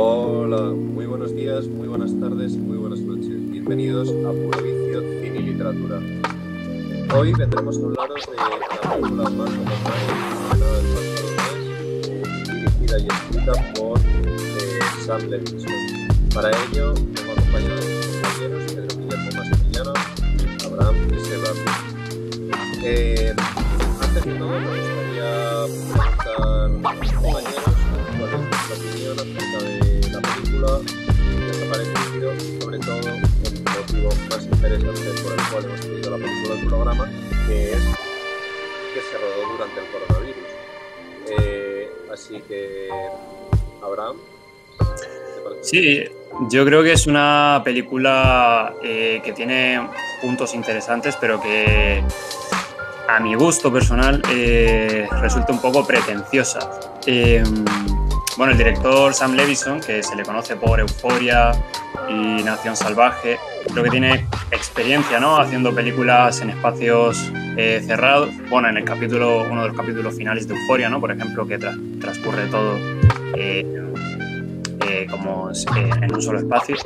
Hola, muy buenos días, muy buenas tardes y muy buenas noches. Bienvenidos a Puro Vicio, Cine y Literatura. Hoy vendremos a hablaros de la película Mank, dirigida y escrita por Sam Levinson. Para ello, tengo acompañado de mis compañeros Pedro Guillermo Massimiliano, Abraham y Sebastián. Antes de todo, me gustaría preguntar a mis compañeros cuál es su opinión acerca de la película, qué os ha parecido y, sobre todo, el motivo más interesante por el cual hemos tenido la película del programa, que es que se rodó durante el coronavirus. Así que, Abraham. Sí, yo creo que es una película que tiene puntos interesantes, pero que a mi gusto personal resulta un poco pretenciosa. Bueno, el director Sam Levinson, que se le conoce por Euphoria y Nación Salvaje, creo que tiene experiencia, ¿no?, haciendo películas en espacios cerrados. Bueno, en el capítulo, uno de los capítulos finales de Euphoria, ¿no?, por ejemplo, que transcurre todo como en un solo espacio,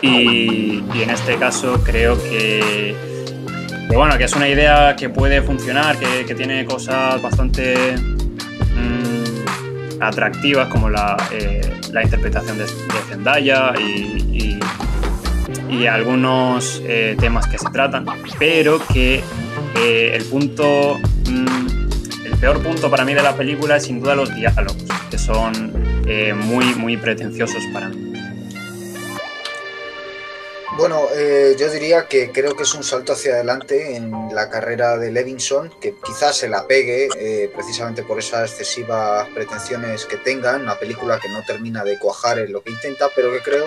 y en este caso creo que bueno, que es una idea que puede funcionar, que tiene cosas bastante atractivas, como la interpretación de Zendaya y algunos temas que se tratan, pero que el peor punto para mí de la película es sin duda los diálogos, que son muy, muy pretenciosos para mí. Bueno, yo diría que creo que es un salto hacia adelante en la carrera de Levinson, que quizás se la pegue precisamente por esas excesivas pretensiones que tengan, una película que no termina de cuajar en lo que intenta, pero que creo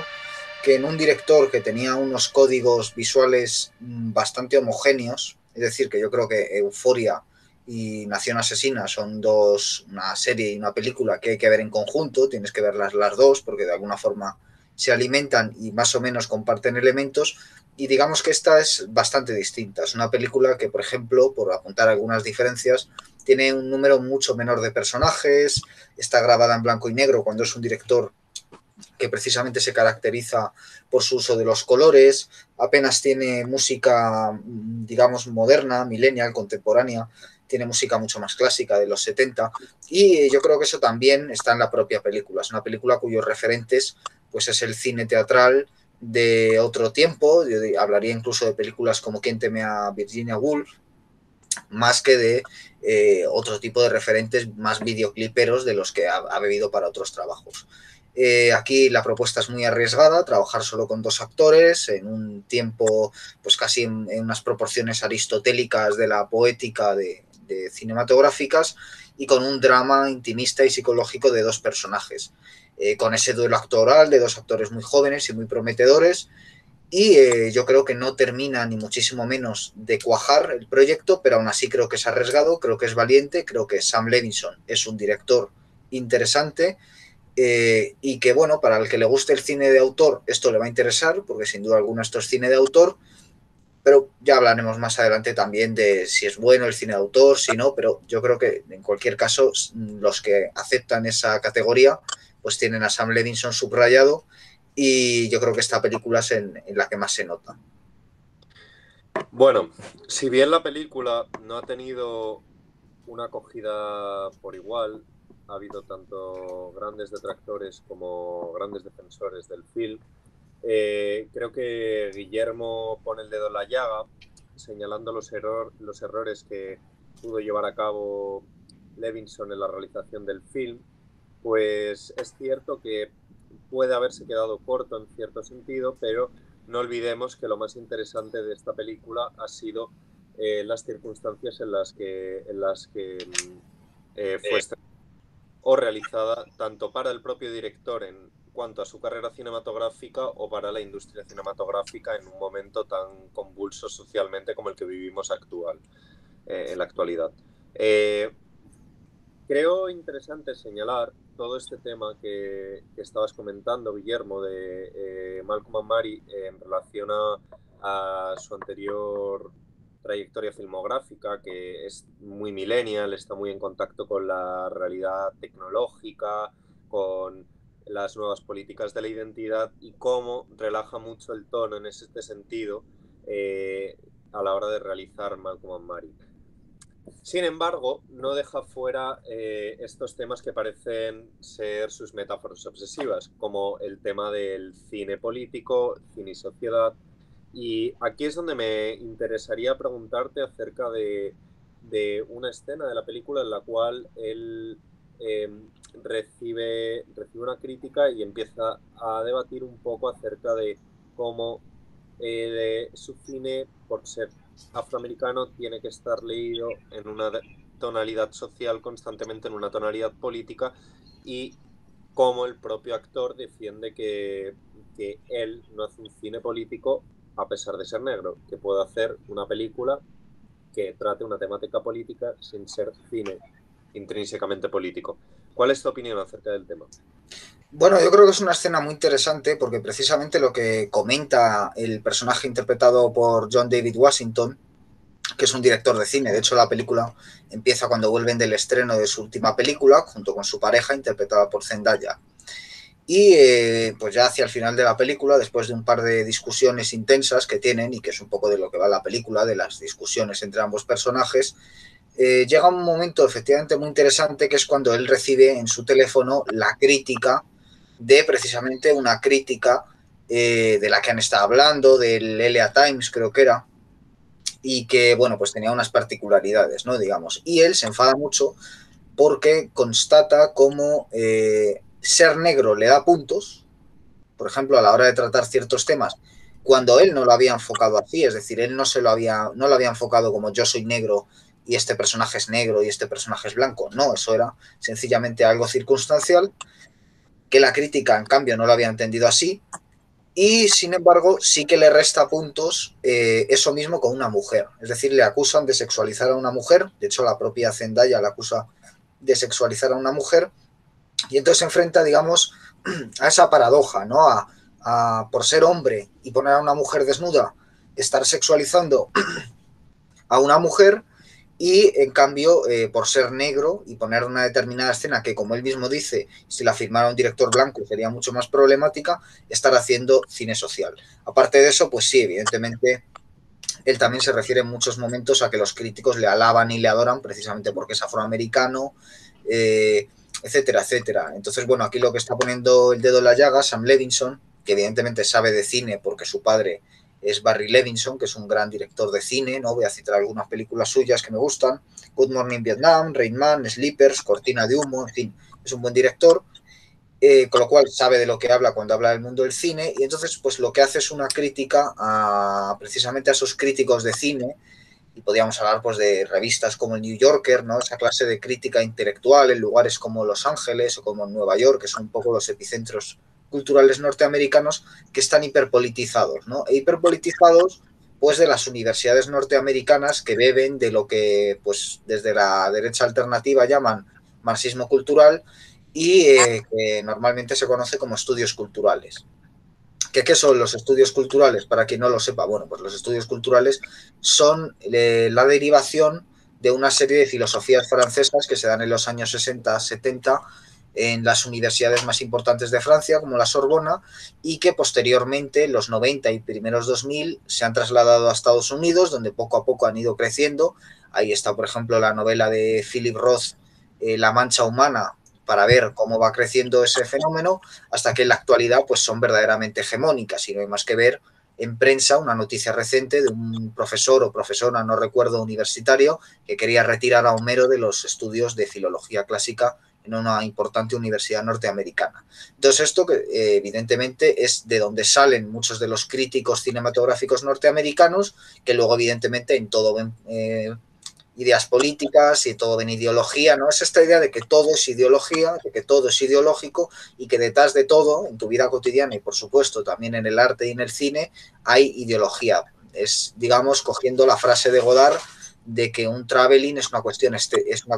que en un director que tenía unos códigos visuales bastante homogéneos, es decir, que yo creo que Euphoria y Nación Asesina son una serie y una película que hay que ver en conjunto, tienes que verlas las dos porque de alguna forma se alimentan y más o menos comparten elementos, y digamos que esta es bastante distinta, es una película que, por ejemplo, por apuntar algunas diferencias, tiene un número mucho menor de personajes, está grabada en blanco y negro cuando es un director que precisamente se caracteriza por su uso de los colores, apenas tiene música, digamos, moderna, millennial, contemporánea, tiene música mucho más clásica de los 70, y yo creo que eso también está en la propia película. Es una película cuyos referentes pues es el cine teatral de otro tiempo, yo hablaría incluso de películas como Quien teme a Virginia Woolf, más que de otro tipo de referentes más videocliperos de los que ha bebido para otros trabajos. Aquí la propuesta es muy arriesgada, trabajar solo con dos actores en un tiempo pues casi en unas proporciones aristotélicas de la poética de cinematográficas, y con un drama intimista y psicológico de dos personajes, con ese duelo actoral de dos actores muy jóvenes y muy prometedores, y yo creo que no termina ni muchísimo menos de cuajar el proyecto, pero aún así creo que es arriesgado, creo que es valiente, creo que Sam Levinson es un director interesante, y que bueno, para el que le guste el cine de autor esto le va a interesar, porque sin duda alguna esto es cine de autor. Pero ya hablaremos más adelante también de si es bueno el cine de autor, si no, pero yo creo que en cualquier caso los que aceptan esa categoría pues tienen a Sam Levinson subrayado, y yo creo que esta película es en la que más se nota. Bueno, si bien la película no ha tenido una acogida por igual, ha habido tanto grandes detractores como grandes defensores del film. Creo que Guillermo pone el dedo en la llaga señalando los errores que pudo llevar a cabo Levinson en la realización del film, pues es cierto que puede haberse quedado corto en cierto sentido, pero no olvidemos que lo más interesante de esta película ha sido las circunstancias en las que fue estrenada o realizada, tanto para el propio director en cuanto a su carrera cinematográfica o para la industria cinematográfica en un momento tan convulso socialmente como el que vivimos en la actualidad. Creo interesante señalar todo este tema que estabas comentando, Guillermo, de Malcolm y Marie en relación a su anterior trayectoria filmográfica, que es muy millennial, está muy en contacto con la realidad tecnológica, con las nuevas políticas de la identidad y cómo relaja mucho el tono en este sentido a la hora de realizar Malcolm y Marie. Sin embargo, no deja fuera estos temas que parecen ser sus metáforas obsesivas, como el tema del cine político, cine y sociedad. Y aquí es donde me interesaría preguntarte acerca de una escena de la película en la cual él recibe una crítica y empieza a debatir un poco acerca de cómo su cine, por ser afroamericano, tiene que estar leído en una tonalidad social constantemente, en una tonalidad política, y cómo el propio actor defiende que él no hace un cine político a pesar de ser negro, que puede hacer una película que trate una temática política sin ser cine intrínsecamente político. ¿Cuál es tu opinión acerca del tema? Bueno, yo creo que es una escena muy interesante porque precisamente lo que comenta el personaje interpretado por John David Washington, que es un director de cine, de hecho la película empieza cuando vuelven del estreno de su última película junto con su pareja interpretada por Zendaya. Y pues ya hacia el final de la película, después de un par de discusiones intensas que tienen, y que es un poco de lo que va la película, de las discusiones entre ambos personajes, llega un momento efectivamente muy interesante, que es cuando él recibe en su teléfono la crítica de precisamente una crítica de la que han estado hablando, del LA Times creo que era, y que bueno, pues tenía unas particularidades, ¿no? Digamos, y él se enfada mucho porque constata cómo ser negro le da puntos, por ejemplo, a la hora de tratar ciertos temas, cuando él no lo había enfocado así, es decir, él no lo había enfocado como yo soy negro y este personaje es negro y este personaje es blanco. No, eso era sencillamente algo circunstancial, que la crítica, en cambio, no lo había entendido así, y, sin embargo, sí que le resta puntos eso mismo con una mujer. Es decir, le acusan de sexualizar a una mujer, de hecho, la propia Zendaya la acusa de sexualizar a una mujer. Y entonces se enfrenta, digamos, a esa paradoja, ¿no? A por ser hombre y poner a una mujer desnuda, estar sexualizando a una mujer, y en cambio, por ser negro y poner una determinada escena que, como él mismo dice, si la firmara un director blanco sería mucho más problemática, estar haciendo cine social. Aparte de eso, pues sí, evidentemente, él también se refiere en muchos momentos a que los críticos le alaban y le adoran precisamente porque es afroamericano, etcétera, etcétera. Entonces, bueno, aquí lo que está poniendo el dedo en la llaga, Sam Levinson, que evidentemente sabe de cine porque su padre es Barry Levinson, que es un gran director de cine, ¿no? Voy a citar algunas películas suyas que me gustan, Good Morning Vietnam, Rain Man, Sleepers, Cortina de Humo, en fin, es un buen director, con lo cual sabe de lo que habla cuando habla del mundo del cine, y entonces pues lo que hace es una crítica precisamente a esos críticos de cine, y podríamos hablar pues de revistas como el New Yorker, ¿no? Esa clase de crítica intelectual en lugares como Los Ángeles o como Nueva York, que son un poco los epicentros culturales norteamericanos, que están hiperpolitizados, ¿no? E hiperpolitizados pues de las universidades norteamericanas, que beben de lo que pues desde la derecha alternativa llaman marxismo cultural y que normalmente se conoce como estudios culturales. ¿Qué son los estudios culturales? Para quien no lo sepa, bueno, pues los estudios culturales son la derivación de una serie de filosofías francesas que se dan en los años 60, 70 en las universidades más importantes de Francia, como la Sorbona, y que posteriormente, en los 90 y primeros 2000, se han trasladado a Estados Unidos, donde poco a poco han ido creciendo. Ahí está, por ejemplo, la novela de Philip Roth, La mancha humana, para ver cómo va creciendo ese fenómeno, hasta que en la actualidad pues son verdaderamente hegemónicas, y no hay más que ver en prensa una noticia reciente de un profesor o profesora, no recuerdo, universitario, que quería retirar a Homero de los estudios de filología clásica en una importante universidad norteamericana. Entonces esto, que evidentemente es de donde salen muchos de los críticos cinematográficos norteamericanos, que luego evidentemente en todo ven ideas políticas y todo en ideología, ¿no? Es esta idea de que todo es ideología, de que todo es ideológico, y que detrás de todo, en tu vida cotidiana y por supuesto también en el arte y en el cine, hay ideología. Es, digamos, cogiendo la frase de Godard de que un travelling es una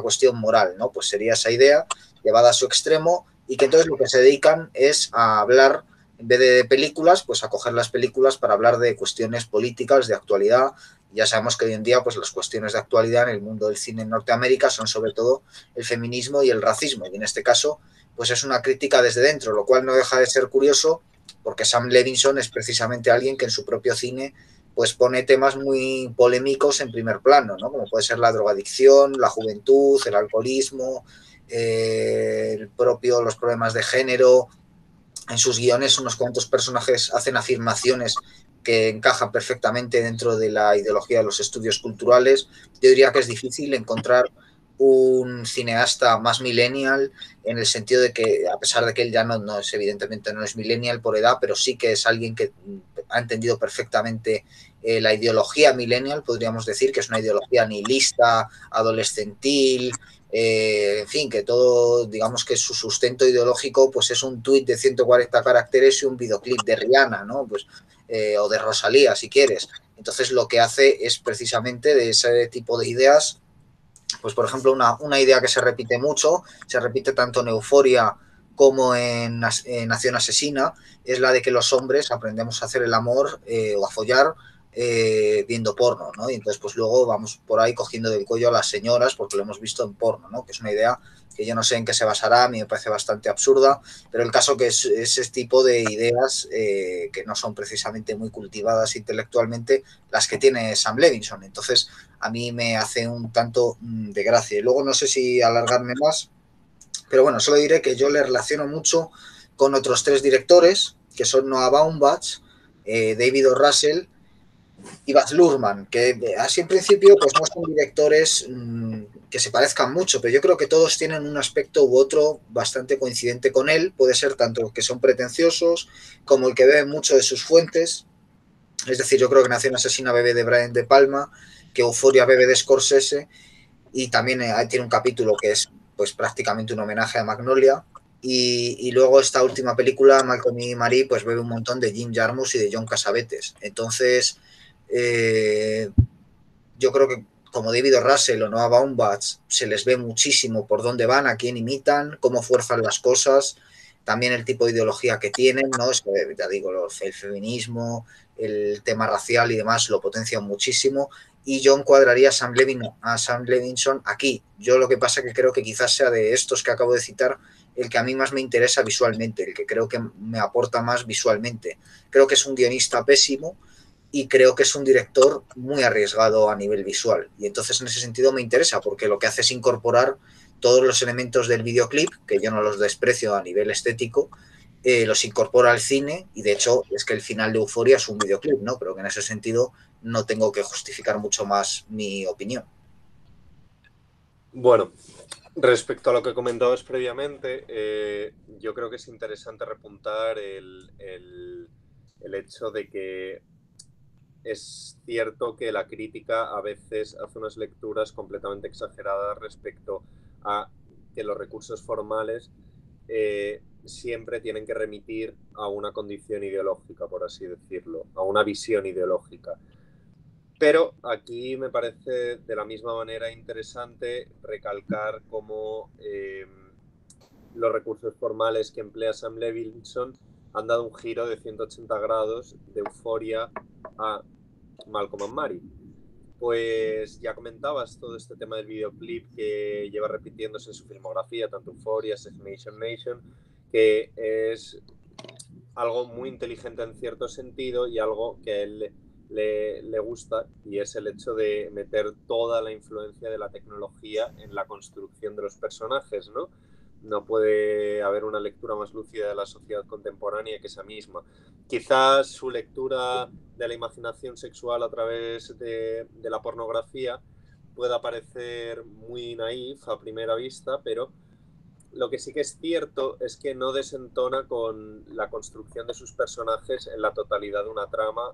cuestión moral, ¿no? Pues sería esa idea llevada a su extremo, y que entonces lo que se dedican es a hablar, en vez de películas, pues a coger las películas para hablar de cuestiones políticas, de actualidad. Ya sabemos que hoy en día pues las cuestiones de actualidad en el mundo del cine en Norteamérica son sobre todo el feminismo y el racismo, y en este caso pues es una crítica desde dentro, lo cual no deja de ser curioso, porque Sam Levinson es precisamente alguien que en su propio cine pues pone temas muy polémicos en primer plano, ¿no? Como puede ser la drogadicción, la juventud, el alcoholismo, los problemas de género. En sus guiones unos cuantos personajes hacen afirmaciones que encajan perfectamente dentro de la ideología de los estudios culturales. Yo diría que es difícil encontrar un cineasta más millennial, en el sentido de que, a pesar de que él ya no es, evidentemente no es millennial por edad, pero sí que es alguien que ha entendido perfectamente la ideología millennial, podríamos decir, que es una ideología nihilista, adolescentil, en fin, que todo, digamos que su sustento ideológico pues es un tuit de 140 caracteres y un videoclip de Rihanna, ¿no? Pues, o de Rosalía, si quieres. Entonces, lo que hace es precisamente de ese tipo de ideas. Pues, por ejemplo, una idea que se repite mucho, se repite tanto en Euphoria como en Nación Asesina, es la de que los hombres aprendemos a hacer el amor o a follar viendo porno, ¿no? Y entonces, pues luego vamos por ahí cogiendo del cuello a las señoras porque lo hemos visto en porno, ¿no? Que es una idea que yo no sé en qué se basará, a mí me parece bastante absurda, pero el caso que es ese tipo de ideas que no son precisamente muy cultivadas intelectualmente las que tiene Sam Levinson. Entonces, a mí me hace un tanto de gracia. Y luego no sé si alargarme más, pero bueno, solo diré que yo le relaciono mucho con otros tres directores, que son Noah Baumbach, David O. Russell y Baz Luhrmann, que así en principio pues no son directores que se parezcan mucho, pero yo creo que todos tienen un aspecto u otro bastante coincidente con él. Puede ser tanto los que son pretenciosos como el que beben mucho de sus fuentes. Es decir, yo creo que Nación Asesina bebe de Brian de Palma, que Euphoria bebe de Scorsese, y también tiene un capítulo que es pues prácticamente un homenaje a Magnolia. Y luego esta última película, Malcolm y Marie, pues bebe un montón de Jim Jarmusch y de John Cassavetes. Entonces, yo creo que como David O. Russell o Noah Baumbach se les ve muchísimo por dónde van, a quién imitan, cómo fuerzan las cosas, también el tipo de ideología que tienen, ¿no? Es que, ya digo, el feminismo, el tema racial y demás lo potencian muchísimo, y yo encuadraría a Sam Levinson aquí. Yo lo que pasa que creo que quizás sea de estos que acabo de citar el que a mí más me interesa visualmente, el que creo que me aporta más visualmente. Creo que es un guionista pésimo y creo que es un director muy arriesgado a nivel visual. Y entonces en ese sentido me interesa, porque lo que hace es incorporar todos los elementos del videoclip, que yo no los desprecio a nivel estético, los incorpora al cine, y de hecho es que el final de Euphoria es un videoclip, ¿no? Pero que en ese sentido no tengo que justificar mucho más mi opinión. Bueno, respecto a lo que comentabas previamente, yo creo que es interesante repuntar el hecho de que es cierto que la crítica a veces hace unas lecturas completamente exageradas respecto a que los recursos formales siempre tienen que remitir a una condición ideológica, por así decirlo, a una visión ideológica. Pero aquí me parece de la misma manera interesante recalcar cómo los recursos formales que emplea Sam Levinson han dado un giro de 180 grados de Euphoria a Malcolm y Marie. Pues ya comentabas todo este tema del videoclip que lleva repitiéndose en su filmografía, tanto Euphoria, Assassination Nation, que es algo muy inteligente en cierto sentido y algo que a él le gusta, y es el hecho de meter toda la influencia de la tecnología en la construcción de los personajes, ¿no? No puede haber una lectura más lúcida de la sociedad contemporánea que esa misma. Quizás su lectura de la imaginación sexual a través de la pornografía pueda parecer muy naif a primera vista, pero lo que sí que es cierto es que no desentona con la construcción de sus personajes en la totalidad de una trama,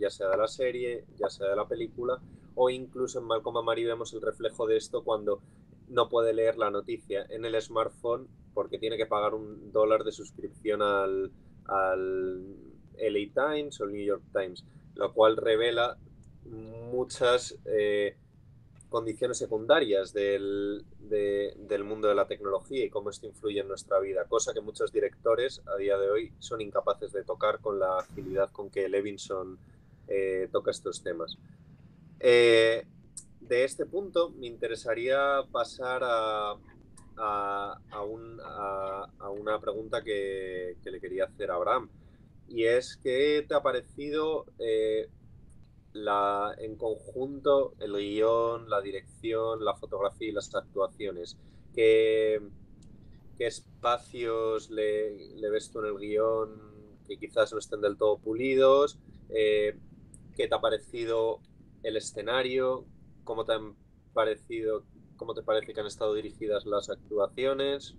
ya sea de la serie, ya sea de la película, o incluso en Malcolm y Marie vemos el reflejo de esto cuando no puede leer la noticia en el smartphone porque tiene que pagar $1 de suscripción al LA Times o el New York Times, lo cual revela muchas condiciones secundarias del mundo de la tecnología y cómo esto influye en nuestra vida, cosa que muchos directores a día de hoy son incapaces de tocar con la agilidad con que Levinson toca estos temas. De este punto me interesaría pasar a, a, a, un, a, a una pregunta que le quería hacer a Abraham. Y es, ¿qué te ha parecido en conjunto el guión, la dirección, la fotografía y las actuaciones? ¿Qué espacios le ves tú en el guión que quizás no estén del todo pulidos? ¿Qué te ha parecido el escenario? ¿Cómo te parece que han estado dirigidas las actuaciones?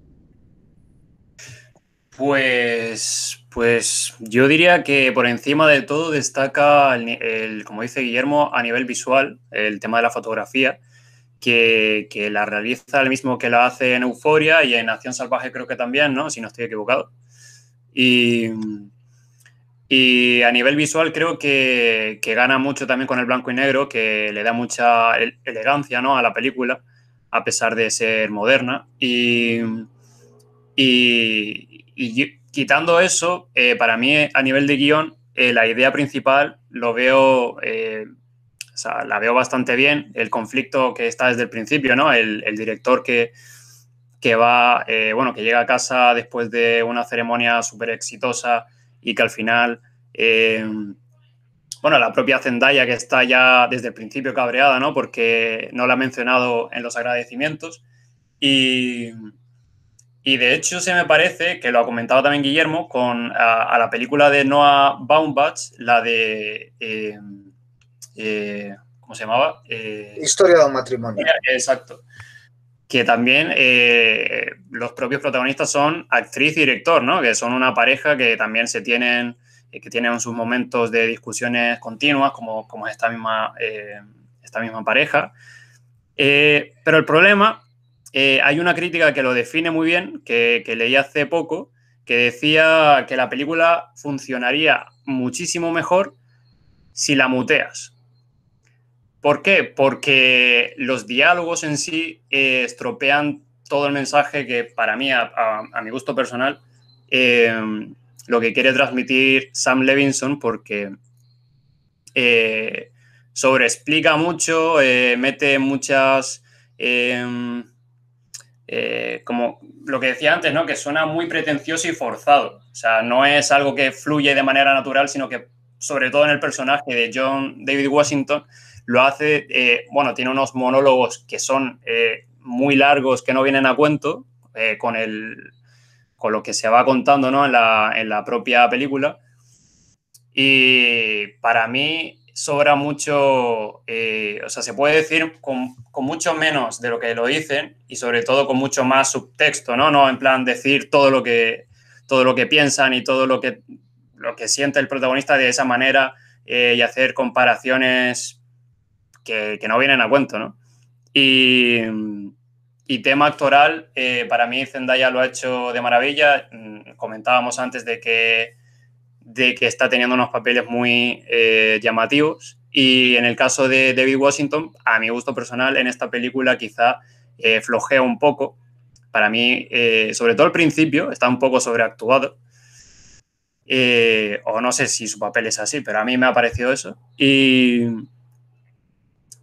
Pues yo diría que por encima de todo destaca, como dice Guillermo, a nivel visual, el tema de la fotografía, que la realiza el mismo que la hace en Euphoria y en Nación Salvaje creo que también, ¿no? Si no estoy equivocado. Y a nivel visual creo que gana mucho también con el blanco y negro, que le da mucha elegancia, ¿no?, a la película, a pesar de ser moderna. Y quitando eso, para mí a nivel de guión, la idea principal la veo bastante bien, el conflicto que está desde el principio, ¿no? El director que va, que llega a casa después de una ceremonia súper exitosa y que al final, la propia Zendaya, que está ya desde el principio cabreada, ¿no?, porque no la ha mencionado en los agradecimientos. Y de hecho se me parece, que lo ha comentado también Guillermo, a la película de Noah Baumbach, la de... ¿cómo se llamaba? Historia de un matrimonio. Exacto. Que también los propios protagonistas son actriz y director, ¿no? Que son una pareja que también que tienen sus momentos de discusiones continuas, como esta misma pareja. Pero el problema... hay una crítica que lo define muy bien, que leí hace poco, que decía que la película funcionaría muchísimo mejor si la muteas. ¿Por qué? Porque los diálogos en sí estropean todo el mensaje que, para mí, a mi gusto personal, lo que quiere transmitir Sam Levinson, porque sobreexplica mucho, mete muchas... como lo que decía antes, ¿no?, que suena muy pretencioso y forzado. O sea, no es algo que fluye de manera natural, sino que, sobre todo en el personaje de John David Washington, lo hace, tiene unos monólogos que son muy largos, que no vienen a cuento con lo que se va contando, ¿no?, en la propia película. Y para mí sobra mucho, se puede decir con mucho menos de lo que lo dicen y sobre todo con mucho más subtexto, ¿no? No en plan decir todo lo que piensan y todo lo que siente el protagonista de esa manera y hacer comparaciones que no vienen a cuento, ¿no? Y tema actoral, para mí Zendaya lo ha hecho de maravilla. Comentábamos antes de que está teniendo unos papeles muy llamativos, y en el caso de David Washington, a mi gusto personal, en esta película quizá flojea un poco. Para mí, sobre todo al principio, está un poco sobreactuado, o no sé si su papel es así, pero a mí me ha parecido eso,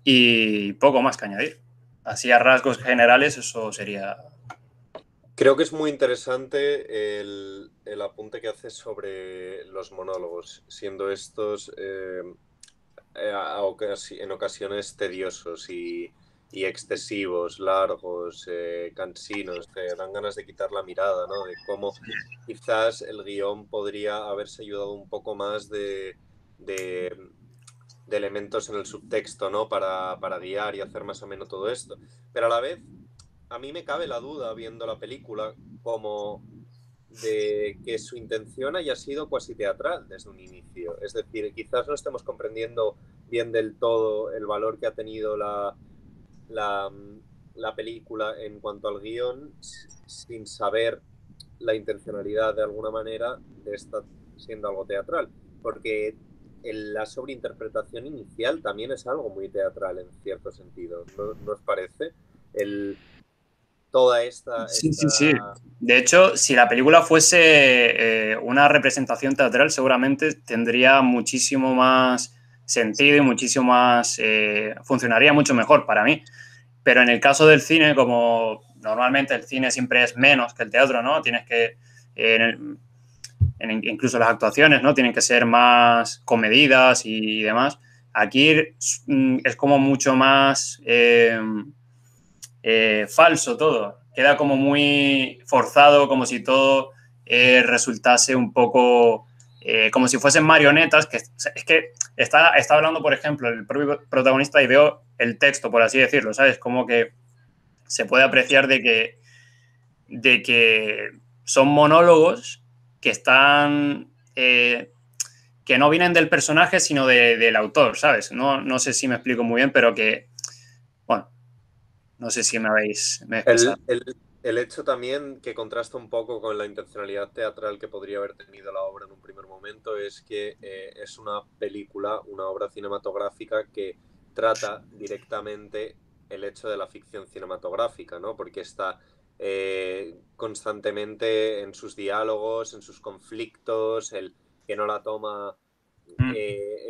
y poco más que añadir. Así a rasgos generales eso sería... Creo que es muy interesante el apunte que hace sobre los monólogos, siendo estos en ocasiones tediosos y excesivos, largos, cansinos, que dan ganas de quitar la mirada, ¿no? De cómo quizás el guión podría haberse ayudado un poco más de elementos en el subtexto, ¿no?, para guiar y hacer más ameno todo esto. Pero a la vez, a mí me cabe la duda, viendo la película, como de que su intención haya sido cuasi teatral desde un inicio. Es decir, quizás no estemos comprendiendo bien del todo el valor que ha tenido la película en cuanto al guión, sin saber la intencionalidad de alguna manera de estar siendo algo teatral. Porque la sobreinterpretación inicial también es algo muy teatral en cierto sentido, ¿no os parece? Toda esta... Sí. De hecho, si la película fuese una representación teatral, seguramente tendría muchísimo más sentido y muchísimo más... funcionaría mucho mejor para mí. Pero en el caso del cine, como normalmente el cine siempre es menos que el teatro, ¿no? Tienes que, incluso las actuaciones, ¿no? Tienen que ser más comedidas y demás. Aquí es como mucho más falso todo. Queda como muy forzado, como si todo resultase un poco... como si fuesen marionetas, que es que está hablando, por ejemplo, el propio protagonista y veo el texto, por así decirlo, ¿sabes? Como que se puede apreciar de que son monólogos que están... que no vienen del personaje, sino del autor, ¿sabes? No sé si me explico muy bien, pero que... Bueno, no sé si me habéis... El hecho también que contrasta un poco con la intencionalidad teatral que podría haber tenido la obra en un primer momento es que es una película, una obra cinematográfica que trata directamente el hecho de la ficción cinematográfica, ¿no? Porque está constantemente en sus diálogos, en sus conflictos, el que no la toma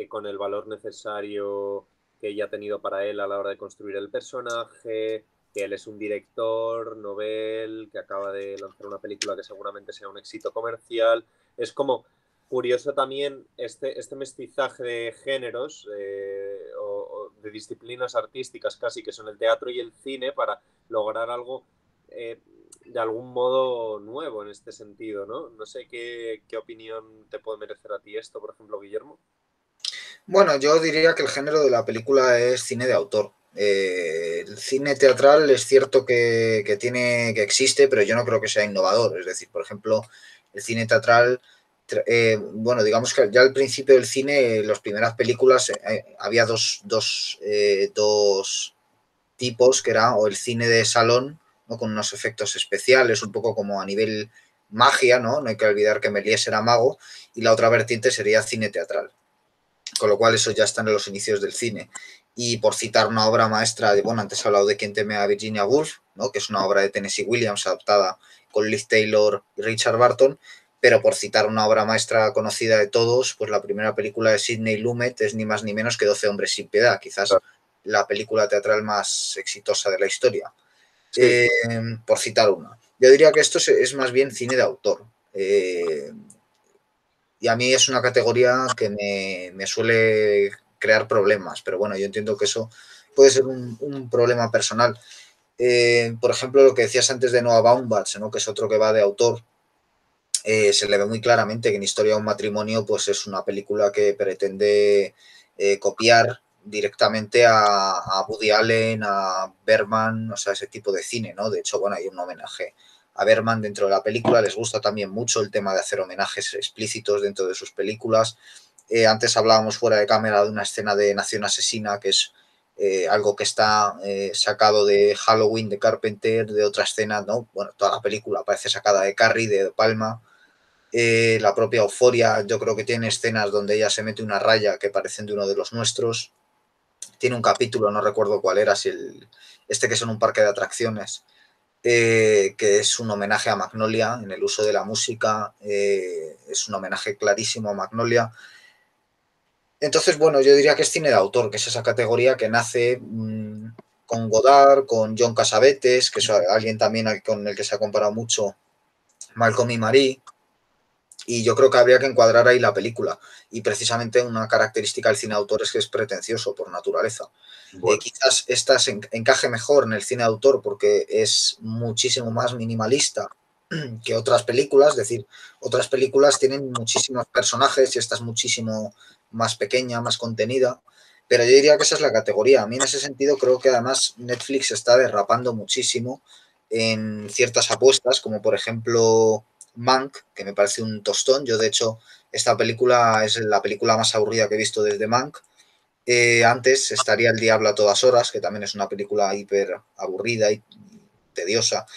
con el valor necesario que ella ha tenido para él a la hora de construir el personaje... que él es un director novel, que acaba de lanzar una película que seguramente sea un éxito comercial. Es como curioso también este mestizaje de géneros o de disciplinas artísticas casi, que son el teatro y el cine, para lograr algo de algún modo nuevo en este sentido, ¿no? No sé qué opinión te puede merecer a ti esto, por ejemplo, Guillermo. Bueno, yo diría que el género de la película es cine de autor. El cine teatral es cierto que existe, pero yo no creo que sea innovador. Es decir, por ejemplo, el cine teatral, bueno, digamos que ya al principio del cine, las primeras películas, había dos tipos, que era o el cine de salón, ¿no? Con unos efectos especiales, un poco como a nivel magia, ¿no? No hay que olvidar que Méliès era mago, y la otra vertiente sería cine teatral. Con lo cual eso ya está en los inicios del cine. Y por citar una obra maestra, bueno, antes he hablado de Quien teme a Virginia Woolf, ¿no? Que es una obra de Tennessee Williams adaptada con Liz Taylor y Richard Burton, pero por citar una obra maestra conocida de todos, pues la primera película de Sidney Lumet es ni más ni menos que 12 hombres sin piedad, quizás la película teatral más exitosa de la historia, sí. Por citar una. Yo diría que esto es más bien cine de autor. Y a mí es una categoría que me suele crear problemas, pero bueno, yo entiendo que eso puede ser un problema personal. Por ejemplo, lo que decías antes de Noah Baumbach, ¿no? Que es otro que va de autor, se le ve muy claramente que en Historia de un Matrimonio pues es una película que pretende copiar directamente a Woody Allen, a Bergman, o sea, ese tipo de cine, ¿no? De hecho, bueno, hay un homenaje a Bergman dentro de la película. Les gusta también mucho el tema de hacer homenajes explícitos dentro de sus películas. Antes hablábamos fuera de cámara de una escena de Nación Asesina, que es algo que está sacado de Halloween, de Carpenter, de otra escena, ¿no? Bueno, toda la película parece sacada de Carrie, de Palma. La propia Euphoria, yo creo que tiene escenas donde ella se mete una raya que parecen de uno de los nuestros. Tiene un capítulo, no recuerdo cuál era, si este que es en un parque de atracciones, que es un homenaje a Magnolia en el uso de la música, es un homenaje clarísimo a Magnolia. Entonces, bueno, yo diría que es cine de autor, que es esa categoría que nace con Godard, con John Cassavetes, que es alguien también con el que se ha comparado mucho, Malcolm y Marie, y yo creo que habría que encuadrar ahí la película. Y precisamente una característica del cine de autor es que es pretencioso por naturaleza. Bueno. Quizás esta se encaje mejor en el cine de autor porque es muchísimo más minimalista que otras películas. Es decir, otras películas tienen muchísimos personajes y esta es muchísimo más pequeña, más contenida. Pero yo diría que esa es la categoría. A mí en ese sentido creo que además Netflix está derrapando muchísimo en ciertas apuestas, como por ejemplo... Mank, que me parece un tostón. Yo, de hecho, esta película es la película más aburrida que he visto desde Mank. Antes estaría El diablo a todas horas, que también es una película hiper aburrida y tediosa.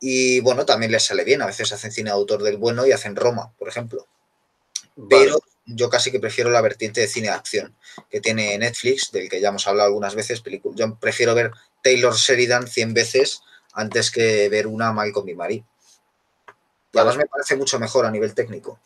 Y, bueno, también les sale bien. A veces hacen cine de autor del bueno y hacen Roma, por ejemplo. Vale. Pero yo casi que prefiero la vertiente de cine de acción que tiene Netflix, del que ya hemos hablado algunas veces. Yo prefiero ver Taylor Sheridan 100 veces antes que ver una Malcolm y Marie. Y además me parece mucho mejor a nivel técnico.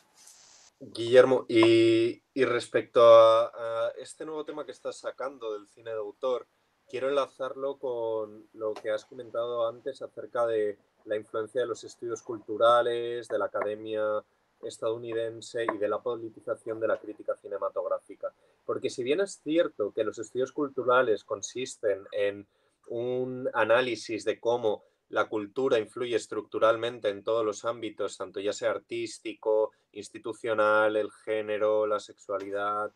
Guillermo, y respecto a este nuevo tema que estás sacando del cine de autor, quiero enlazarlo con lo que has comentado antes acerca de la influencia de los estudios culturales, de la academia estadounidense y de la politización de la crítica cinematográfica. Porque si bien es cierto que los estudios culturales consisten en un análisis de cómo la cultura influye estructuralmente en todos los ámbitos, tanto ya sea artístico, institucional, el género, la sexualidad,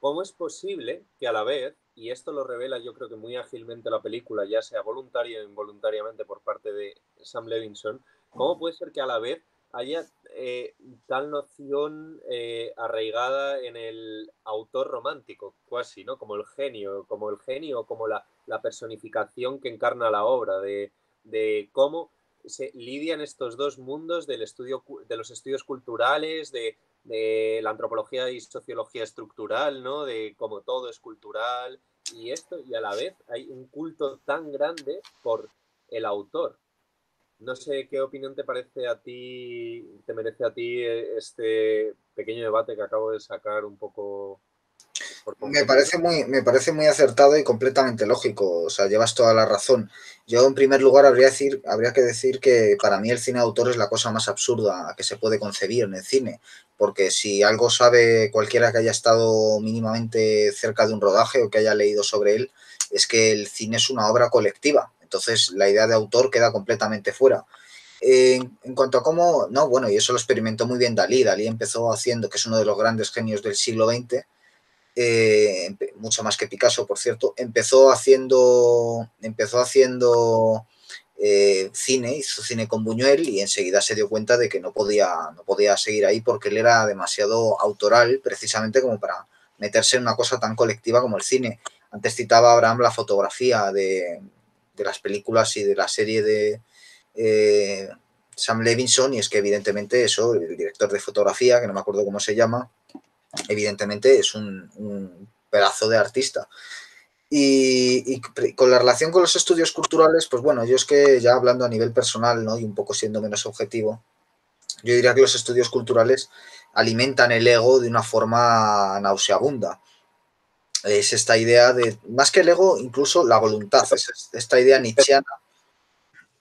¿cómo es posible que a la vez, y esto lo revela yo creo que muy ágilmente la película, ya sea voluntaria o involuntariamente por parte de Sam Levinson, cómo puede ser que a la vez haya tal noción arraigada en el autor romántico, casi, ¿no? Como el genio, como la personificación que encarna la obra, de cómo se lidian estos dos mundos de los estudios culturales, de la antropología y sociología estructural, ¿no? De cómo todo es cultural y esto, y a la vez hay un culto tan grande por el autor. No sé qué opinión te merece a ti este pequeño debate que acabo de sacar un poco. Me parece muy acertado y completamente lógico, o sea, llevas toda la razón. Yo en primer lugar habría que decir que para mí el cine de autor es la cosa más absurda que se puede concebir en el cine, porque si algo sabe cualquiera que haya estado mínimamente cerca de un rodaje o que haya leído sobre él, es que el cine es una obra colectiva. Entonces, la idea de autor queda completamente fuera. En cuanto a cómo... No, bueno, y eso lo experimentó muy bien Dalí. Dalí empezó haciendo, que es uno de los grandes genios del siglo XX, mucho más que Picasso, por cierto, empezó haciendo cine, hizo cine con Buñuel y enseguida se dio cuenta de que no podía seguir ahí porque él era demasiado autoral, precisamente como para meterse en una cosa tan colectiva como el cine. Antes citaba Abraham la fotografía de las películas y de la serie de Sam Levinson, y es que evidentemente eso, el director de fotografía, que no me acuerdo cómo se llama, evidentemente es un pedazo de artista. Y con la relación con los estudios culturales, pues bueno, yo es que ya hablando a nivel personal, ¿no? Y un poco siendo menos objetivo, yo diría que los estudios culturales alimentan el ego de una forma nauseabunda. Es esta idea de, más que el ego, incluso la voluntad, es esta idea nietzscheana.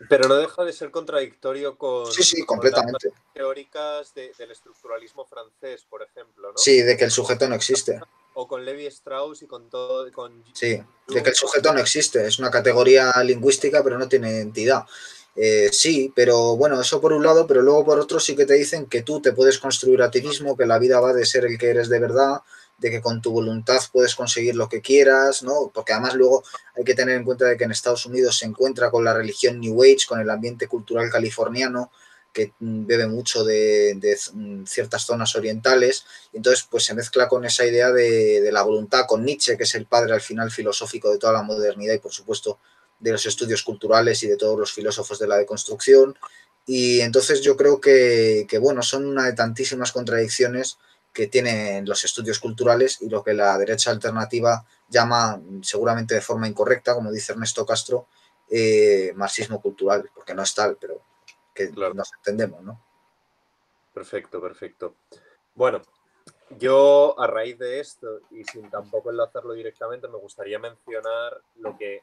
Pero no deja de ser contradictorio con, sí, completamente. Con las teóricas del estructuralismo francés, por ejemplo, ¿no? Sí, de que el sujeto no existe. O con Levi Strauss y con todo... Sí, de que el sujeto no existe, es una categoría lingüística pero no tiene entidad. Sí, pero bueno, eso por un lado, pero luego por otro sí que te dicen que tú te puedes construir a ti mismo, que la vida va de ser el que eres de verdad, de que con tu voluntad puedes conseguir lo que quieras, ¿no? Porque además luego hay que tener en cuenta de que en Estados Unidos se encuentra con la religión New Age, con el ambiente cultural californiano, que bebe mucho de ciertas zonas orientales, y entonces pues se mezcla con esa idea de la voluntad, con Nietzsche, que es el padre al final filosófico de toda la modernidad y por supuesto de los estudios culturales y de todos los filósofos de la deconstrucción. Y entonces yo creo que bueno, son una de tantísimas contradicciones que tienen los estudios culturales y lo que la derecha alternativa llama, seguramente de forma incorrecta, como dice Ernesto Castro, marxismo cultural, porque no es tal, pero que claro, nos entendemos, ¿no? Perfecto. Bueno, yo a raíz de esto, y sin tampoco enlazarlo directamente, me gustaría mencionar lo que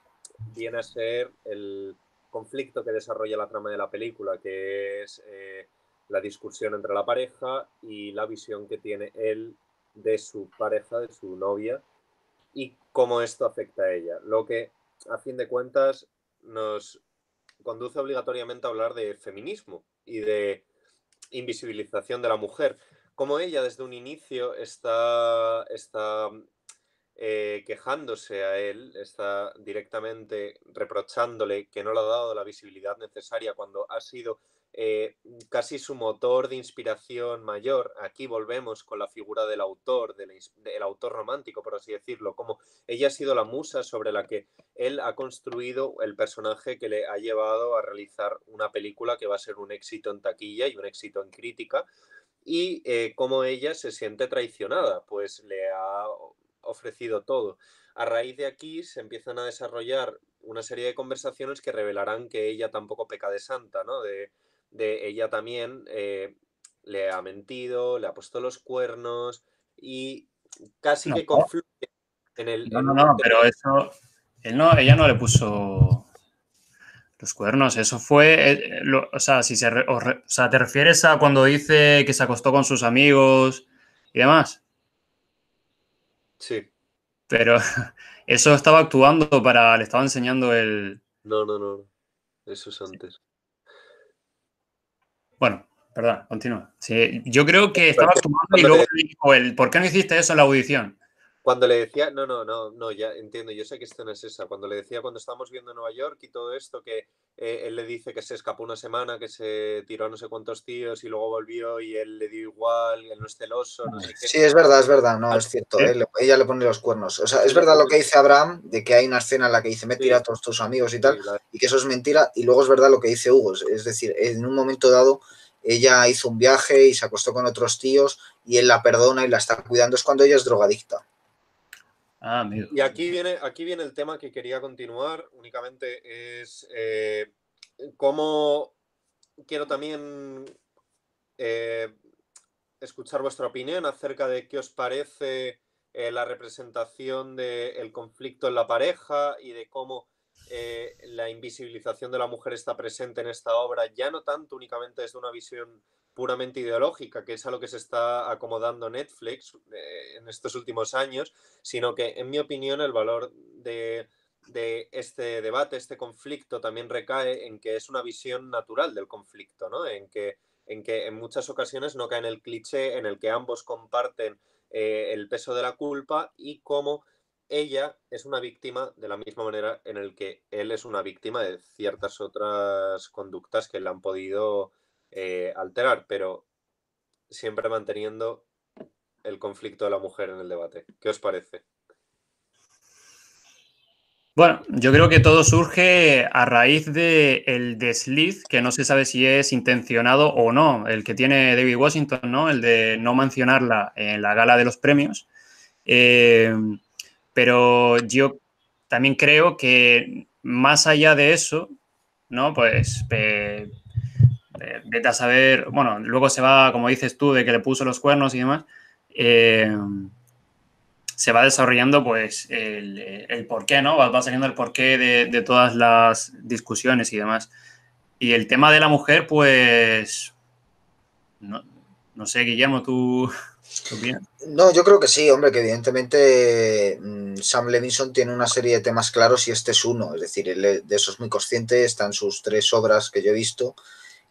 viene a ser el conflicto que desarrolla la trama de la película, que es... la discusión entre la pareja y la visión que tiene él de su pareja, de su novia, y cómo esto afecta a ella. Lo que, a fin de cuentas, nos conduce obligatoriamente a hablar de feminismo y de invisibilización de la mujer. Cómo ella, desde un inicio, está quejándose a él, está directamente reprochándole que no le ha dado la visibilidad necesaria cuando ha sido... casi su motor de inspiración mayor. Aquí volvemos con la figura del autor, del autor romántico, por así decirlo, como ella ha sido la musa sobre la que él ha construido el personaje que le ha llevado a realizar una película que va a ser un éxito en taquilla y un éxito en crítica, y cómo ella se siente traicionada, pues le ha ofrecido todo. A raíz de aquí se empiezan a desarrollar una serie de conversaciones que revelarán que ella tampoco peca de santa, ¿no? De ella también le ha mentido, le ha puesto los cuernos y casi que confluye No, pero eso... Ella no le puso los cuernos. Eso fue... ¿te refieres a cuando dice que se acostó con sus amigos y demás? Sí. Pero eso estaba actuando para... Le estaba enseñando el... No. Eso es antes. Bueno, perdón, continúa. Sí, yo creo que estaba actuando y luego le dijo el... ¿Por qué no hiciste eso en la audición? Cuando le decía, no, ya entiendo, yo sé que escena es esa. Cuando le decía, cuando estábamos viendo Nueva York y todo esto, que él le dice que se escapó una semana, que se tiró a no sé cuántos tíos y luego volvió y él le dio igual, y él no es celoso, no sé qué. Sí, es verdad, no, es cierto, ella le pone los cuernos. O sea, es verdad lo que dice Abraham, de que hay una escena en la que dice, me tira a todos tus amigos y tal, y que eso es mentira, y luego es verdad lo que dice Hugo, es decir, en un momento dado... Ella hizo un viaje y se acostó con otros tíos y él la perdona y la está cuidando. Es cuando ella es drogadicta. Ah, amigo. Y aquí viene el tema que quería continuar. Únicamente es cómo quiero también escuchar vuestra opinión acerca de qué os parece la representación del conflicto en la pareja y de cómo... la invisibilización de la mujer está presente en esta obra, ya no tanto únicamente desde una visión puramente ideológica, que es a lo que se está acomodando Netflix en estos últimos años, sino que, en mi opinión, el valor de este debate, este conflicto, también recae en que es una visión natural del conflicto, ¿no? En que en muchas ocasiones no cae en el cliché en el que ambos comparten el peso de la culpa y cómo ella es una víctima de la misma manera en el que él es una víctima de ciertas otras conductas que le han podido alterar, pero siempre manteniendo el conflicto de la mujer en el debate. ¿Qué os parece? Bueno, yo creo que todo surge a raíz del desliz, que no se sabe si es intencionado o no, el que tiene David Washington, ¿no? El de no mencionarla en la gala de los premios. Pero yo también creo que más allá de eso, ¿no? Pues vete a saber, bueno, luego se va, como dices tú, de que le puso los cuernos y demás, se va desarrollando pues el porqué, ¿no? Va saliendo el porqué de todas las discusiones y demás. Y el tema de la mujer, pues, no sé, Guillermo, tú... No, yo creo que sí, hombre, que evidentemente Sam Levinson tiene una serie de temas claros y este es uno, es decir, él de eso es muy consciente, está en sus 3 obras que yo he visto,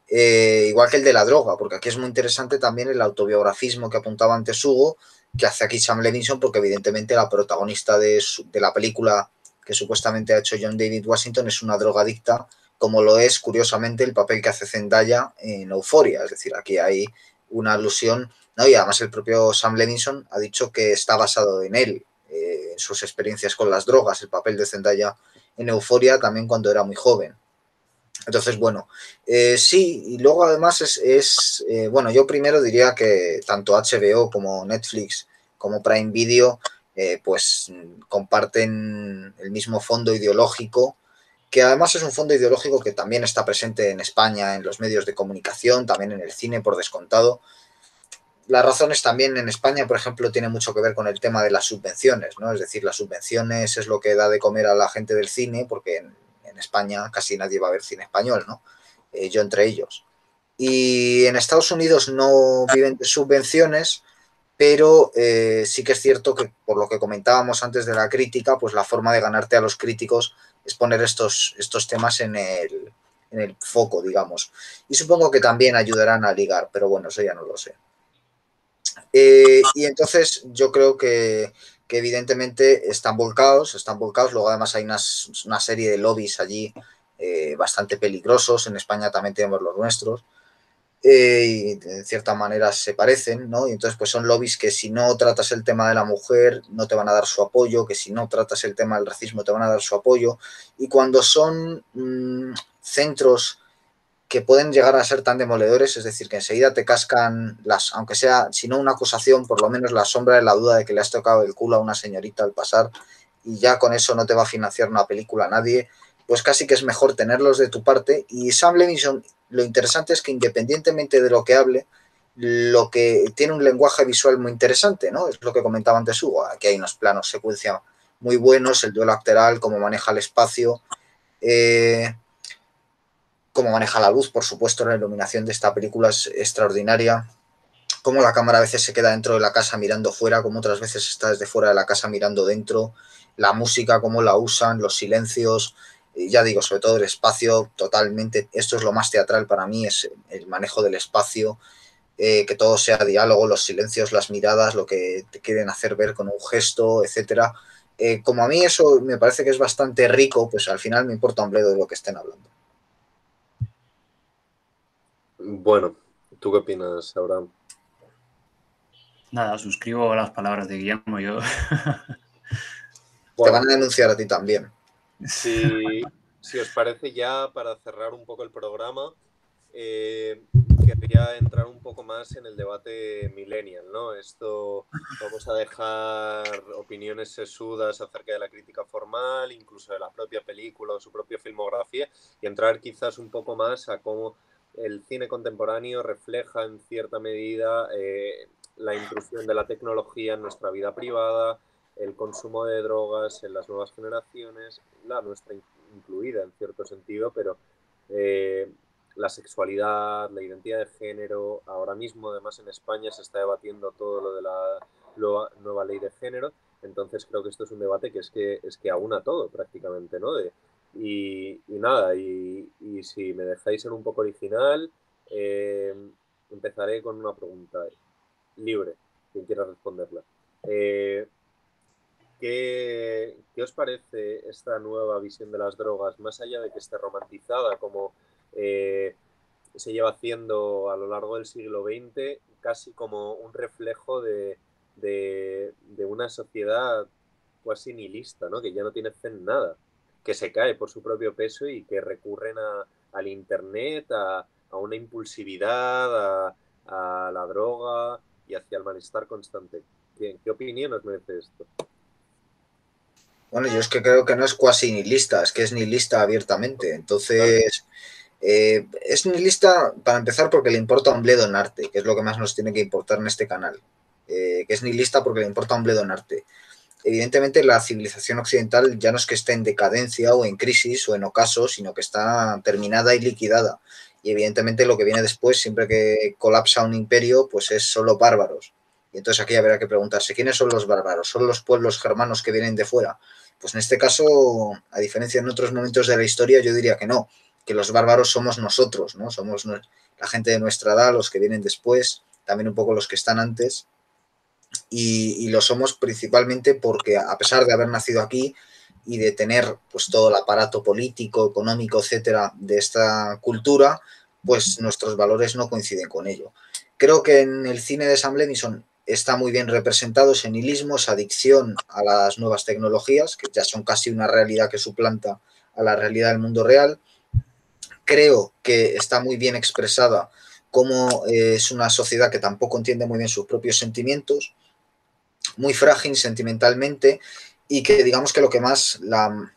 igual que el de la droga, porque aquí es muy interesante también el autobiografismo que apuntaba antes Hugo, que hace aquí Sam Levinson, porque evidentemente la protagonista de la película que supuestamente ha hecho John David Washington es una drogadicta, como lo es, curiosamente, el papel que hace Zendaya en Euphoria, es decir, aquí hay una alusión... No, y además el propio Sam Levinson ha dicho que está basado en él, en sus experiencias con las drogas, el papel de Zendaya en Euphoria también cuando era muy joven. Entonces, bueno, sí, y luego además bueno, yo primero diría que tanto HBO como Netflix como Prime Video pues comparten el mismo fondo ideológico, que además es un fondo ideológico que también está presente en España, en los medios de comunicación, también en el cine por descontado. Las razones también en España, por ejemplo, tiene mucho que ver con el tema de las subvenciones, ¿no? Es decir, las subvenciones es lo que da de comer a la gente del cine, porque en España casi nadie va a ver cine español, ¿no? Yo entre ellos. Y en Estados Unidos no viven de subvenciones, pero sí que es cierto que, por lo que comentábamos antes de la crítica, pues la forma de ganarte a los críticos es poner estos temas en el foco, digamos. Y supongo que también ayudarán a ligar, pero bueno, eso ya no lo sé. Y entonces yo creo que evidentemente están volcados, luego además hay una serie de lobbies allí bastante peligrosos, en España también tenemos los nuestros, y en cierta manera se parecen, ¿no? Y entonces pues son lobbies que si no tratas el tema de la mujer no te van a dar su apoyo, que si no tratas el tema del racismo te van a dar su apoyo, y cuando son centros que pueden llegar a ser tan demoledores, es decir, que enseguida te cascan, aunque sea, si no una acusación, por lo menos la sombra de la duda de que le has tocado el culo a una señorita al pasar y ya con eso no te va a financiar una película a nadie, pues casi que es mejor tenerlos de tu parte. Y Sam Levinson, lo interesante es que independientemente de lo que hable, lo que tiene un lenguaje visual muy interesante, ¿no? Es lo que comentaba antes Hugo, aquí hay unos planos secuencia muy buenos, el duelo actoral, cómo maneja el espacio, cómo maneja la luz, por supuesto, la iluminación de esta película es extraordinaria, cómo la cámara a veces se queda dentro de la casa mirando fuera, cómo otras veces está desde fuera de la casa mirando dentro, la música, cómo la usan, los silencios, ya digo, sobre todo el espacio, totalmente, esto es lo más teatral para mí, es el manejo del espacio, que todo sea diálogo, los silencios, las miradas, lo que te quieren hacer ver con un gesto, etcétera. Como a mí eso me parece que es bastante rico, pues al final me importa un bledo de lo que estén hablando. Bueno, ¿tú qué opinas, Abraham? Nada, suscribo las palabras de Guillermo, yo... Te van a denunciar a ti también. Si os parece, ya para cerrar un poco el programa, querría entrar un poco más en el debate millennial, ¿no? Esto, vamos a dejar opiniones sesudas acerca de la crítica formal, incluso de la propia película o su propia filmografía, y entrar quizás un poco más a cómo el cine contemporáneo refleja en cierta medida la intrusión de la tecnología en nuestra vida privada, el consumo de drogas en las nuevas generaciones, la nuestra incluida en cierto sentido, pero la sexualidad, la identidad de género. Ahora mismo, además, en España se está debatiendo todo lo de la nueva ley de género, entonces creo que esto es un debate que es que aúna todo prácticamente, ¿no? Y si me dejáis ser un poco original, empezaré con una pregunta libre, quien quiera responderla. ¿Qué os parece esta nueva visión de las drogas, más allá de que esté romantizada, como se lleva haciendo a lo largo del siglo XX, casi como un reflejo de una sociedad casi nihilista, ¿no? Que ya no tiene fe en nada, que se cae por su propio peso y que recurren al internet, a una impulsividad, a la droga y hacia el malestar constante? ¿Qué opinión os merece esto? Bueno, yo es que creo que no es cuasi nihilista, es que es nihilista abiertamente. Entonces, es nihilista para empezar porque le importa un bledo en arte, que es lo que más nos tiene que importar en este canal. Que es nihilista porque le importa un bledo en arte. Evidentemente, la civilización occidental ya no es que esté en decadencia o en crisis o en ocaso, sino que está terminada y liquidada. Y evidentemente lo que viene después, siempre que colapsa un imperio, pues es solo bárbaros. Y entonces aquí habrá que preguntarse, ¿quiénes son los bárbaros? ¿Son los pueblos germanos que vienen de fuera? Pues en este caso, a diferencia en otros momentos de la historia, yo diría que no, que los bárbaros somos nosotros, ¿no? Somos la gente de nuestra edad, los que vienen después, también un poco los que están antes, y lo somos principalmente porque a pesar de haber nacido aquí y de tener pues todo el aparato político, económico, etcétera, de esta cultura, pues nuestros valores no coinciden con ello. Creo que en el cine de Sam Levinson está muy bien representado ese nihilismo, esa adicción a las nuevas tecnologías, que ya son casi una realidad que suplanta a la realidad del mundo real. Creo que está muy bien expresada cómo es una sociedad que tampoco entiende muy bien sus propios sentimientos, muy frágil sentimentalmente, y que digamos que lo que más, la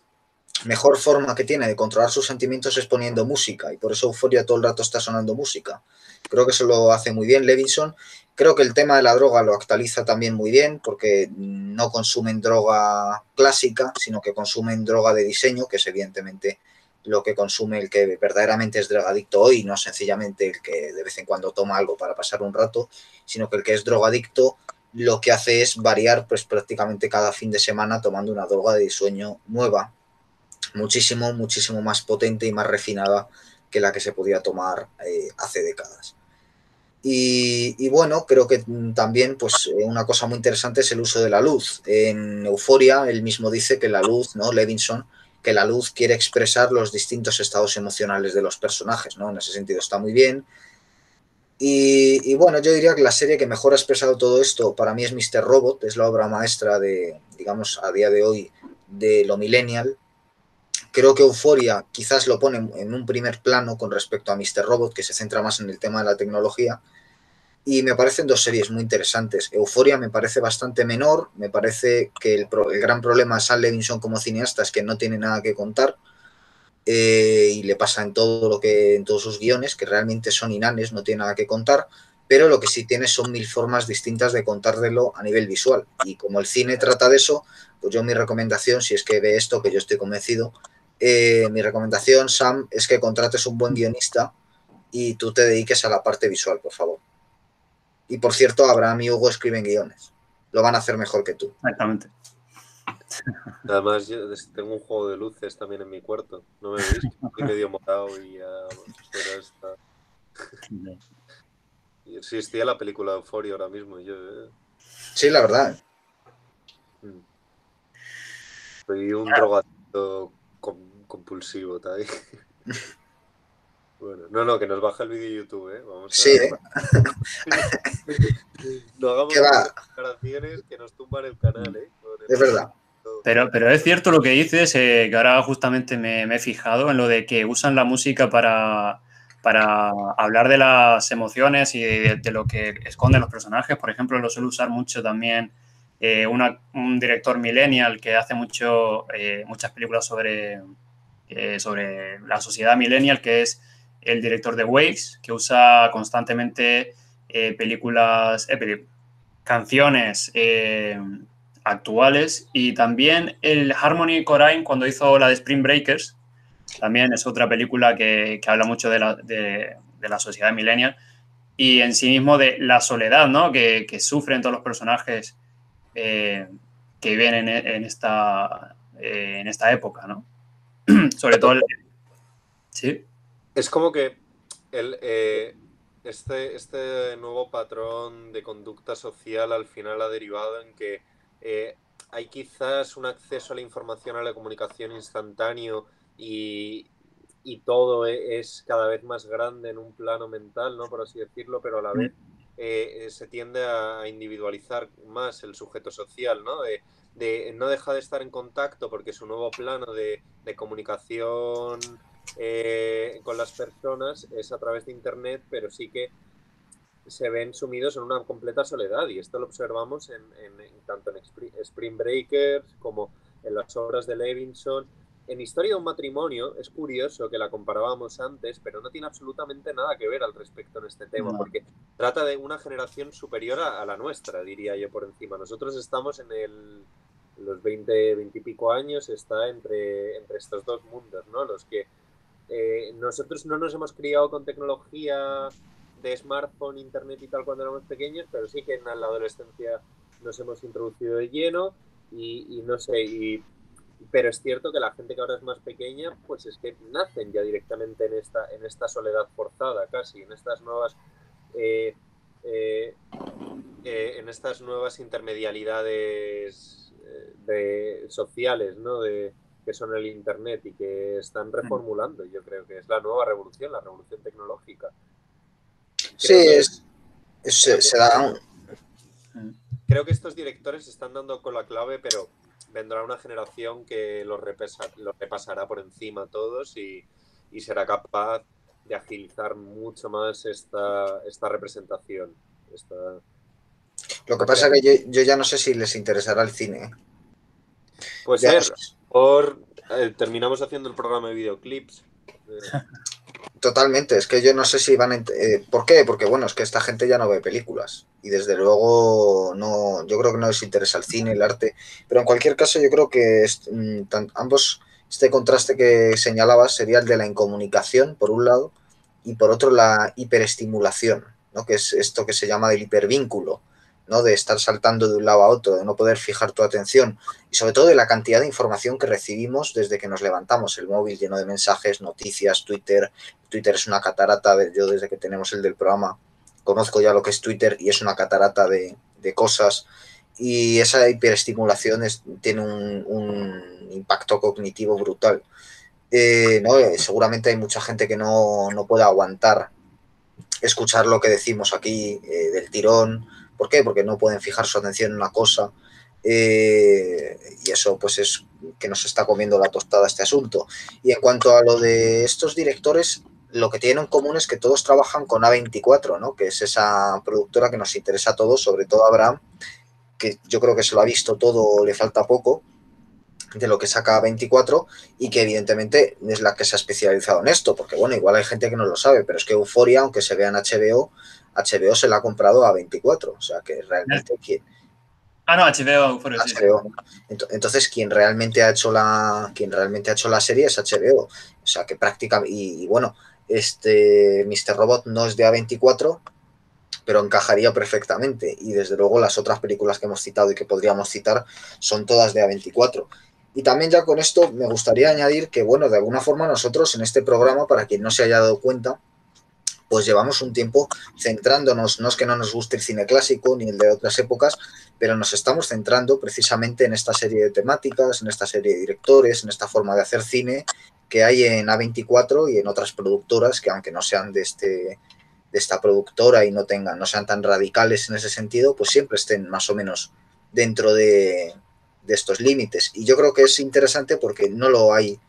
mejor forma que tiene de controlar sus sentimientos es poniendo música, y por eso Euphoria todo el rato está sonando música. Creo que eso lo hace muy bien Levinson. Creo que el tema de la droga lo actualiza también muy bien porque no consumen droga clásica, sino que consumen droga de diseño, que es evidentemente lo que consume el que verdaderamente es drogadicto hoy, no sencillamente el que de vez en cuando toma algo para pasar un rato, sino que el que es drogadicto lo que hace es variar pues prácticamente cada fin de semana tomando una droga de diseño nueva, muchísimo, muchísimo más potente y más refinada que la que se podía tomar hace décadas. Y bueno, creo que también pues una cosa muy interesante es el uso de la luz. En Euphoria él mismo dice que la luz, ¿no? Levinson, que la luz quiere expresar los distintos estados emocionales de los personajes, ¿no? En ese sentido está muy bien. Y bueno, yo diría que la serie que mejor ha expresado todo esto para mí es Mr. Robot, es la obra maestra de, digamos, a día de hoy, de lo millennial. Creo que Euphoria quizás lo pone en un primer plano con respecto a Mr. Robot, que se centra más en el tema de la tecnología. Y me parecen dos series muy interesantes. Euphoria me parece bastante menor. Me parece que el gran problema de Sam Levinson como cineasta es que no tiene nada que contar. Y le pasa en todos sus guiones, que realmente son inanes, no tiene nada que contar. pero lo que sí tiene son 1000 formas distintas de contártelo a nivel visual. Y como el cine trata de eso, pues yo mi recomendación, si es que ve esto, que yo estoy convencido, mi recomendación, Sam, es que contrates un buen guionista y tú te dediques a la parte visual, por favor. Y por cierto, Abraham y Hugo escriben guiones. Lo van a hacer mejor que tú. Exactamente. Además, yo tengo un juego de luces también en mi cuarto. ¿No me veis? Estoy medio morado y ya... Bueno, existía la película de Euphoria ahora mismo. Y yo, Sí, la verdad. Soy un drogadito compulsivo. ¿Tay? Bueno, no, que nos baja el vídeo de YouTube, Vamos sí, No hagamos declaraciones que nos tumban el canal, Es verdad. Pero es cierto lo que dices, que ahora justamente me he fijado en lo de que usan la música para hablar de las emociones y de lo que esconden los personajes. Por ejemplo, lo suele usar mucho también un director millennial que hace muchas películas sobre la sociedad millennial, que es el director de Waves, que usa constantemente canciones actuales, y también el Harmony Korine cuando hizo la de Spring Breakers. También es otra película que habla mucho de la sociedad millennial y en sí mismo de la soledad, ¿no? que sufren todos los personajes que viven en esta época, ¿no? Sobre todo Sí. Es como que este nuevo patrón de conducta social al final ha derivado en que hay quizás un acceso a la información, a la comunicación instantáneo, y todo es cada vez más grande en un plano mental, ¿no? Por así decirlo, pero a la vez se tiende a individualizar más el sujeto social, ¿no? No deja de estar en contacto porque su nuevo plano de comunicación con las personas es a través de internet, pero sí que se ven sumidos en una completa soledad, y esto lo observamos tanto en Spring Breakers como en las obras de Levinson. En Historia de un Matrimonio es curioso que la comparábamos antes, pero no tiene absolutamente nada que ver al respecto en este tema, porque trata de una generación superior a la nuestra, diría yo, por encima. Nosotros estamos en los 20 y pico años, está entre estos dos mundos, ¿no? Los que nosotros no nos hemos criado con tecnología de smartphone, internet y tal cuando éramos pequeños, pero sí que en la adolescencia nos hemos introducido de lleno y no sé, pero es cierto que la gente que ahora es más pequeña, pues es que nacen ya directamente en esta soledad forzada, casi, en estas nuevas intermedialidades sociales, ¿no? Que son el internet y que están reformulando. Yo creo que es la nueva revolución, la revolución tecnológica. Creo creo que estos directores están dando con la clave, pero vendrá una generación que lo repasará por encima a todos y será capaz de agilizar mucho más esta representación. Lo que pasa es que yo ya no sé si les interesará el cine. Pues ya terminamos haciendo el programa de videoclips. Totalmente, es que yo no sé si van a... ¿Por qué? Porque bueno, es que esta gente ya no ve películas y desde luego no, yo creo que no les interesa el cine, el arte, pero en cualquier caso yo creo que este contraste que señalabas sería el de la incomunicación por un lado y por otro la hiperestimulación, ¿no? Que es esto que se llama el hipervínculo, ¿no? De estar saltando de un lado a otro, de no poder fijar tu atención y sobre todo de la cantidad de información que recibimos desde que nos levantamos, el móvil lleno de mensajes, noticias, Twitter es una catarata, yo desde que tenemos el del programa conozco ya lo que es Twitter y es una catarata de cosas, y esa hiperestimulación tiene un impacto cognitivo brutal. ¿No? Seguramente hay mucha gente que no puede aguantar escuchar lo que decimos aquí del tirón. ¿Por qué? Porque no pueden fijar su atención en una cosa y eso pues es que nos está comiendo la tostada este asunto. Y en cuanto a lo de estos directores, lo que tienen en común es que todos trabajan con A24, ¿no? Que es esa productora que nos interesa a todos, sobre todo a Abraham, que yo creo que se lo ha visto todo, le falta poco. de lo que saca A24 y que evidentemente es la que se ha especializado en esto, porque bueno, igual hay gente que no lo sabe, pero es que Euphoria, aunque se vea en HBO, HBO se la ha comprado a A24, o sea que realmente quien... Ah, no, HBO, Euphoria, HBO. Sí. Entonces, quien realmente ha hecho la serie es HBO, o sea que prácticamente, y bueno, este Mr. Robot no es de A24, pero encajaría perfectamente, y desde luego las otras películas que hemos citado y que podríamos citar son todas de A24. Y también ya con esto me gustaría añadir que, bueno, de alguna forma nosotros en este programa, para quien no se haya dado cuenta, pues llevamos un tiempo centrándonos, no es que no nos guste el cine clásico ni el de otras épocas, pero nos estamos centrando precisamente en esta serie de temáticas, en esta serie de directores, en esta forma de hacer cine que hay en A24 y en otras productoras que, aunque no sean de esta productora y no sean tan radicales en ese sentido, pues siempre estén más o menos dentro de estos límites. Y yo creo que es interesante porque no lo hay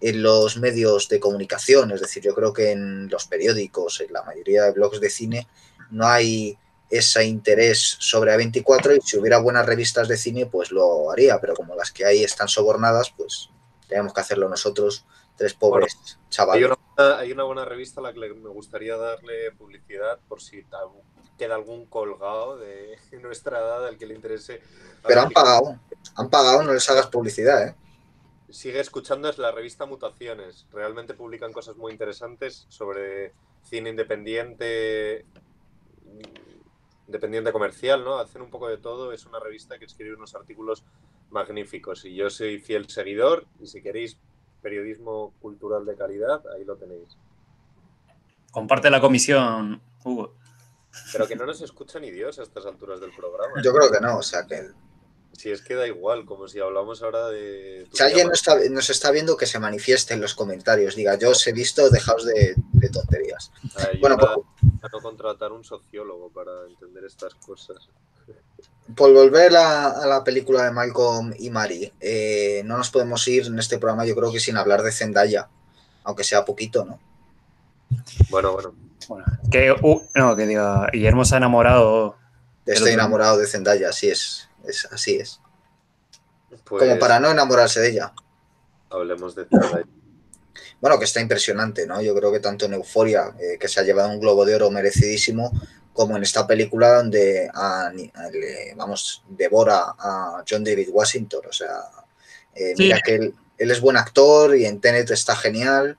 en los medios de comunicación, es decir, yo creo que en los periódicos, en la mayoría de blogs de cine, no hay ese interés sobre A24, y si hubiera buenas revistas de cine, pues lo haría, pero como las que hay están sobornadas, pues tenemos que hacerlo nosotros, tres pobres chavales. Hay una buena revista a la que me gustaría darle publicidad por si queda algún colgado de nuestra edad al que le interese. Pero han pagado, no les hagas publicidad, ¿eh? Sigue escuchando, es la revista Mutaciones. Realmente publican cosas muy interesantes sobre cine independiente comercial, ¿no? Hacen un poco de todo. Es una revista que escribe unos artículos magníficos y yo soy fiel seguidor, y si queréis periodismo cultural de calidad, ahí lo tenéis. Comparte la comisión, Hugo. Pero que no nos escucha ni Dios a estas alturas del programa. Yo creo que no, o sea que... Si es que da igual, como si hablamos ahora de... Si alguien nos está viendo, que se manifieste en los comentarios, diga, yo os he visto, dejaos de tonterías. Ay, bueno, para no contratar un sociólogo para entender estas cosas. Por volver a la película de Malcolm y Marie, no nos podemos ir en este programa, yo creo que sin hablar de Zendaya, aunque sea poquito, ¿no? Bueno. Que diga, Guillermo se ha enamorado. Estoy enamorado de Zendaya, así es. Pues, como para no enamorarse de ella. Hablemos de Zendaya. Bueno, que está impresionante, ¿no? Yo creo que tanto en Euphoria, que se ha llevado un Globo de Oro merecidísimo, como en esta película donde devora a John David Washington. O sea, mira que él es buen actor y en Tenet está genial,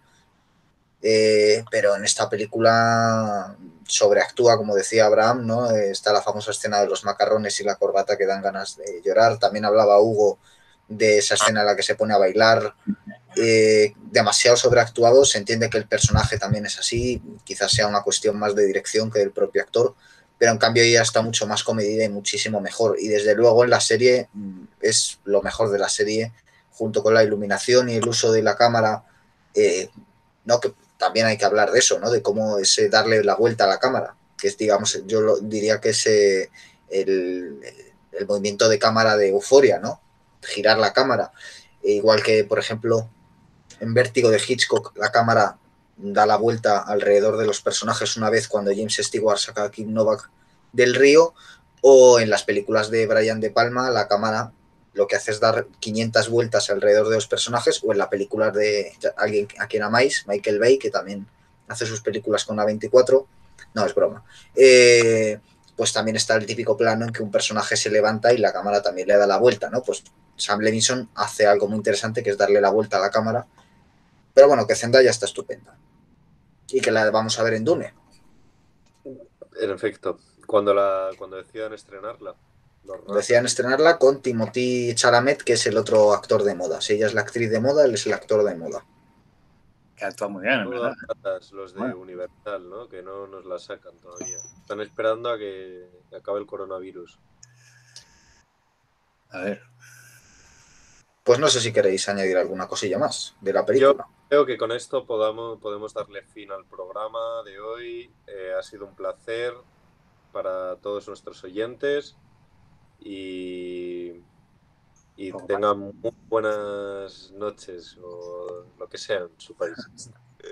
pero en esta película sobreactúa, como decía Abraham, ¿no? Está la famosa escena de los macarrones y la corbata que dan ganas de llorar. También hablaba Hugo de esa escena en la que se pone a bailar. Demasiado sobreactuado, se entiende que el personaje también es así, quizás sea una cuestión más de dirección que del propio actor, pero en cambio ella está mucho más comedida y muchísimo mejor, y desde luego en la serie es lo mejor de la serie, junto con la iluminación y el uso de la cámara, ¿no? Que también hay que hablar de eso, ¿no? De cómo es darle la vuelta a la cámara, que es, digamos, yo diría que es el movimiento de cámara de Euphoria, ¿no? Girar la cámara, igual que, por ejemplo, en Vértigo de Hitchcock, la cámara da la vuelta alrededor de los personajes una vez cuando James Stewart saca a Kim Novak del río, o en las películas de Brian de Palma, la cámara lo que hace es dar 500 vueltas alrededor de los personajes, o en la película de Alguien a quien amáis, Michael Bay, que también hace sus películas con A24, no, es broma, pues también está el típico plano en que un personaje se levanta y la cámara también le da la vuelta, ¿no? Pues Sam Levinson hace algo muy interesante, que es darle la vuelta a la cámara. Pero bueno, que Zendaya está estupenda. Y que la vamos a ver en Dune. En efecto, cuando decidan estrenarla. Decidan estrenarla con Timothée Chalamet, que es el otro actor de moda. Si ella es la actriz de moda, él es el actor de moda. Que actúa muy bien, ¿verdad? Los de Universal, ¿no? Que no nos la sacan todavía. Están esperando a que acabe el coronavirus. A ver. Pues no sé si queréis añadir alguna cosilla más de la película. Yo creo que con esto podemos darle fin al programa de hoy. Ha sido un placer para todos nuestros oyentes y tengan muy buenas noches o lo que sea en su país.